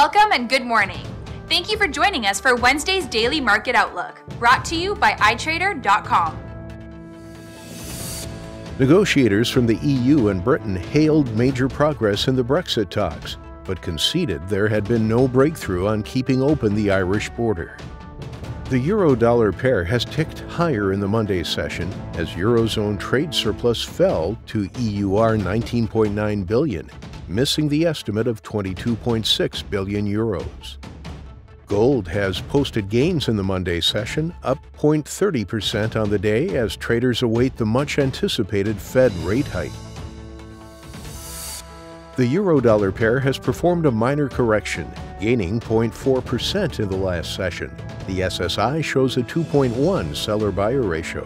Welcome and good morning. Thank you for joining us for Wednesday's Daily Market Outlook, brought to you by iTrader.com. Negotiators from the EU and Britain hailed major progress in the Brexit talks, but conceded there had been no breakthrough on keeping open the Irish border. The euro-dollar pair has ticked higher in the Monday session as Eurozone trade surplus fell to EUR 19.9 billion, missing the estimate of 22.6 billion euros. Gold has posted gains in the Monday session, up 0.30% on the day as traders await the much-anticipated Fed rate hike. The euro-dollar pair has performed a minor correction, gaining 0.4% in the last session. The SSI shows a 2.1 seller-buyer ratio.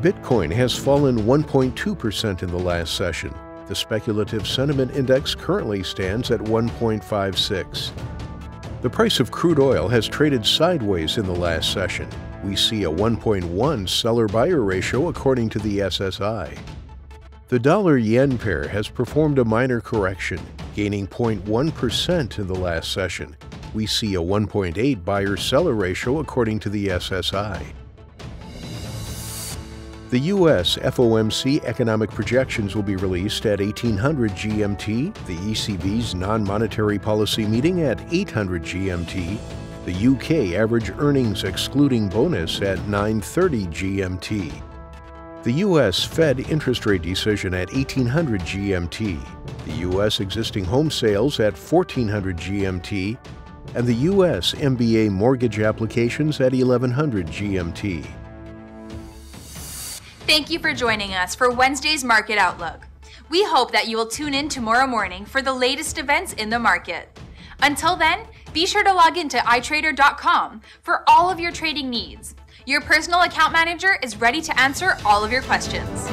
Bitcoin has fallen 1.2% in the last session. The speculative sentiment index currently stands at 1.56. The price of crude oil has traded sideways in the last session. We see a 1.1 seller-buyer ratio according to the SSI. The dollar-yen pair has performed a minor correction, gaining 0.1% in the last session. We see a 1.8 buyer-seller ratio according to the SSI. The U.S. FOMC economic projections will be released at 1800 GMT, the ECB's non-monetary policy meeting at 800 GMT, the U.K. average earnings excluding bonus at 930 GMT, the U.S. Fed interest rate decision at 1800 GMT, the U.S. existing home sales at 1400 GMT, and the U.S. MBA mortgage applications at 1100 GMT. Thank you for joining us for Wednesday's Market Outlook. We hope that you will tune in tomorrow morning for the latest events in the market. Until then, be sure to log into iTrader.com for all of your trading needs. Your personal account manager is ready to answer all of your questions.